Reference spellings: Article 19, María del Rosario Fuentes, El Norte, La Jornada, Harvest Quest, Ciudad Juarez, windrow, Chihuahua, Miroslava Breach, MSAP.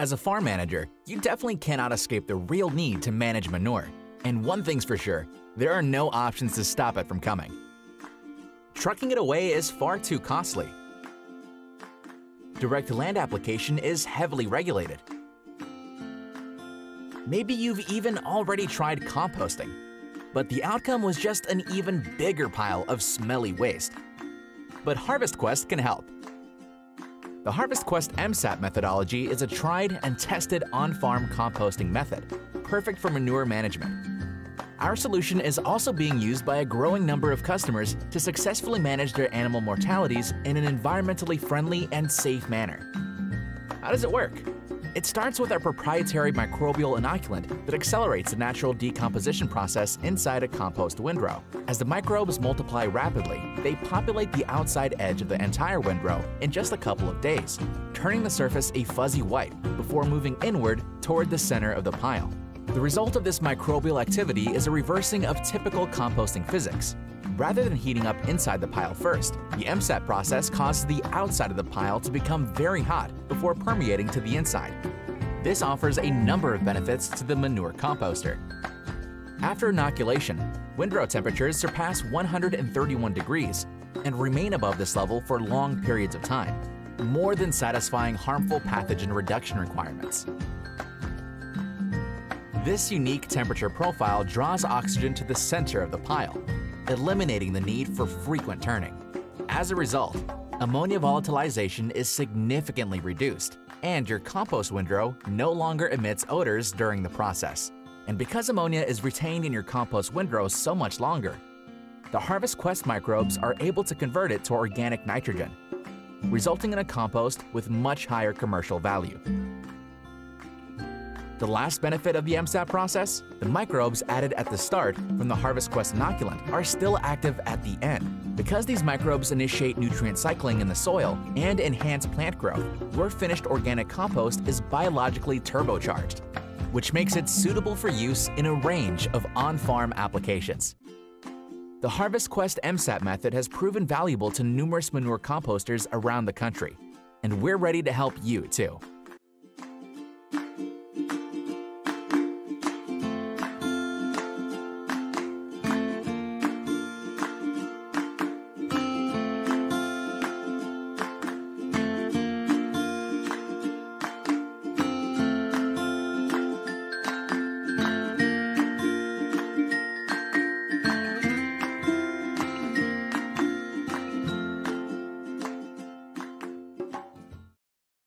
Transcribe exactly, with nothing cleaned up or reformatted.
As a farm manager, you definitely cannot escape the real need to manage manure. And one thing's for sure, there are no options to stop it from coming. Trucking it away is far too costly. Direct land application is heavily regulated. Maybe you've even already tried composting, but the outcome was just an even bigger pile of smelly waste. But Harvest Quest can help. The Harvest Quest M S A P methodology is a tried and tested on-farm composting method, perfect for manure management. Our solution is also being used by a growing number of customers to successfully manage their animal mortalities in an environmentally friendly and safe manner. How does it work? It starts with our proprietary microbial inoculant that accelerates the natural decomposition process inside a compost windrow. As the microbes multiply rapidly, they populate the outside edge of the entire windrow in just a couple of days, turning the surface a fuzzy white before moving inward toward the center of the pile. The result of this microbial activity is a reversing of typical composting physics. Rather than heating up inside the pile first, the M S A P process causes the outside of the pile to become very hot before permeating to the inside. This offers a number of benefits to the manure composter. After inoculation, windrow temperatures surpass one hundred thirty-one degrees and remain above this level for long periods of time, more than satisfying harmful pathogen reduction requirements. This unique temperature profile draws oxygen to the center of the pile, eliminating the need for frequent turning. As a result, ammonia volatilization is significantly reduced, and your compost windrow no longer emits odors during the process. And because ammonia is retained in your compost windrow so much longer, the Harvest Quest microbes are able to convert it to organic nitrogen, resulting in a compost with much higher commercial value. The last benefit of the M S A P process? The microbes added at the start from the Harvest Quest inoculant are still active at the end. Because these microbes initiate nutrient cycling in the soil and enhance plant growth, your finished organic compost is biologically turbocharged, which makes it suitable for use in a range of on-farm applications. The Harvest Quest M S A P method has proven valuable to numerous manure composters around the country, and we're ready to help you too.